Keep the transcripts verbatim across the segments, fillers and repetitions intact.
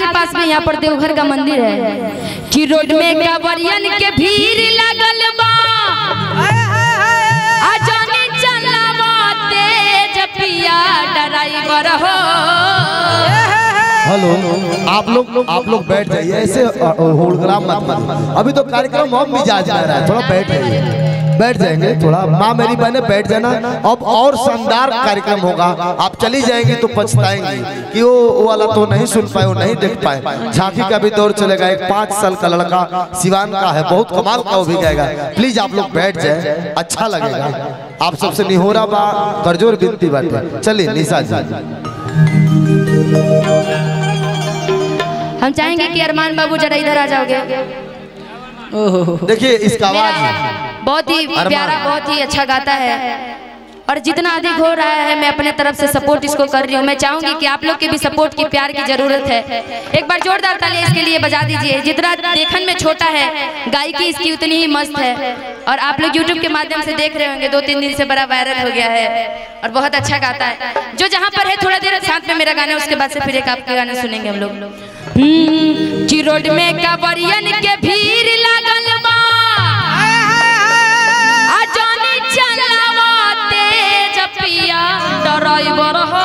के पास में यहाँ पर देवघर का मंदिर है कि रोड में कांवरियन के भीड़ लगल बा आ जाने चलावा तेज पिया ड्राइवर हो। हेलो आप लोग आप लोग बैठ जाइए, ऐसे होड़ग्राम मत मत अभी तो कार्यक्रम और मिजाज आ रहा है, थोड़ा बैठ जाइए बैठ जाएंगे थोड़ा माँ मेरी बहने बैठ जाना। अब और शानदार कार्यक्रम होगा, आप चली जाएंगी तो पछताएंगी कि वो वाला तो नहीं सुन पाए, वो नहीं देख पाए। झांकी का भी दौर चलेगा, एक पाँच साल का लड़का सिवान का है, बहुत कमाल का हो भी जाएगा। प्लीज आप लोग बैठ जाए, अच्छा लगेगा। आप सबसे निहोरा बा करजोर बिनती बात है, चलिए निशा जी। हम चाहेंगे कि अरमान बाबू जरा इधर आ जाओगे। देखिए इसका आवाज बहुत ही प्यारा, बहुत ही अच्छा गाता है और जितना अधिक हो रहा है मैं अपने तरफ से सपोर्ट इसको कर रही हूँ। मैं चाहूंगी कि आप लोग के भी सपोर्ट की, प्यार की जरूरत है। एक बार जोरदार ताली इसके लिए बजा दीजिए। जितना देखन में छोटा है गायकी इसकी उतनी ही मस्त है और आप लोग यूट्यूब के माध्यम से देख रहे होंगे, दो तीन दिन से बड़ा वायरल हो गया है और बहुत अच्छा गाता है। जो जहाँ पर है थोड़ा देर साथ में मेरा गाना, उसके बाद से फिर एक आपके गाना सुनेंगे हम लोग। ड्राइवर हो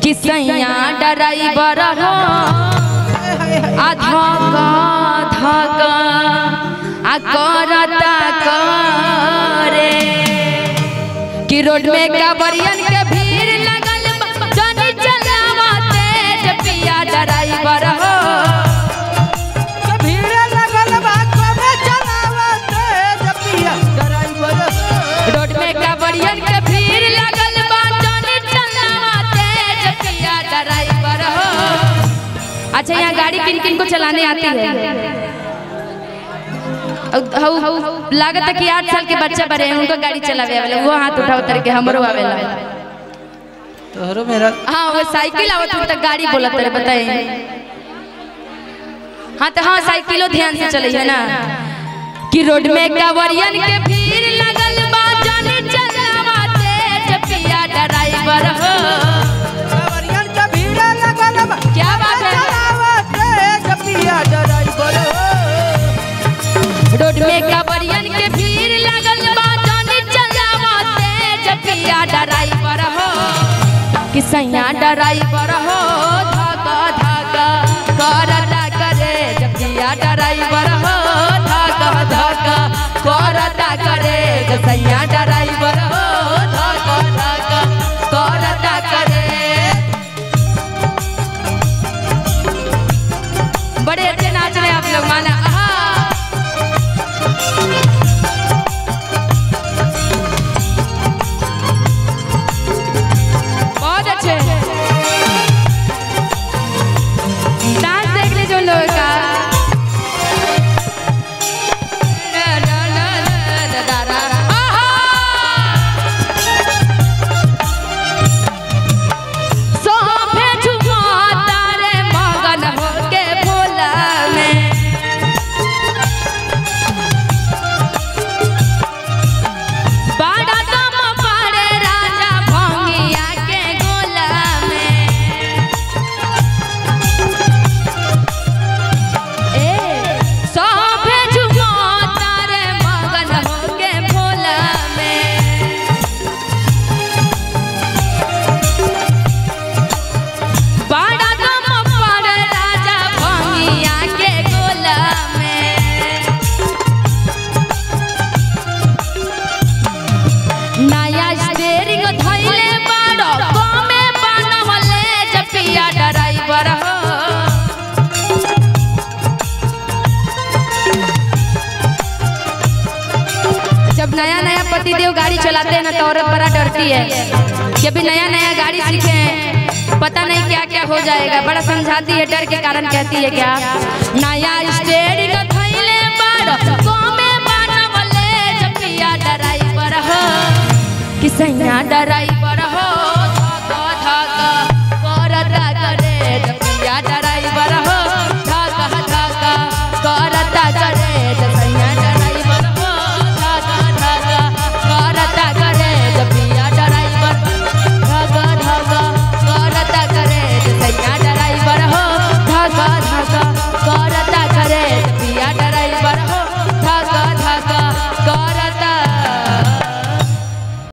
किसैया ड्राइवर हो आधा का धका आ करता करे कि रोड में कांवरियन के भीड़ लगल जानी चलावा तेज पिया ड्राइवर हो भीड़ लगल बा कबे चलावा तेज पिया ड्राइवर रोड में कांवरियन अच्छा। यहाँ गाड़ी किन किन को चलाने आती है? लागत है कि आठ साल के बच्चा बड़े हैं उनको गाड़ी चलावे वाले, वो हाथ उठा उतर के हमरो आवेला तोहरो मेरा। हाँ वो साइकिल आवत तक गाड़ी बोलत रे बताए। हाँ तो हाँ साइकिलो ध्यान से चले है ना कि रोड में कांवरियन के भीड़ लगल बा जाने चलावा तेज पिया ड्राइवर हो कांवरियन के भीड़ लगल बा क्या बात है रोड में कांवरियन के भीड़ लगल बा जाने चलावा तेज पिया ड्राइवर हो किसैया ड्राइवर हो धका धका करता करे पिया ड्राइवर हो धका धका करता करे किसैया ड्राइवर हो धका धका करता करे। बड़े अच्छे नाच रहे आप लोग माना। नया नया पतिदेव गाड़ी चलाते हैं ना तो औरत बड़ा डरती है कि अभी नया नया गाड़ी सीखे हैं पता नहीं क्या क्या हो जाएगा, बड़ा समझाती है, डर के कारण कहती है क्या नया स्टेरिंग धइले बार कोमे बनवले जपिया ड्राइवर हो किसैया ड्राइवर हो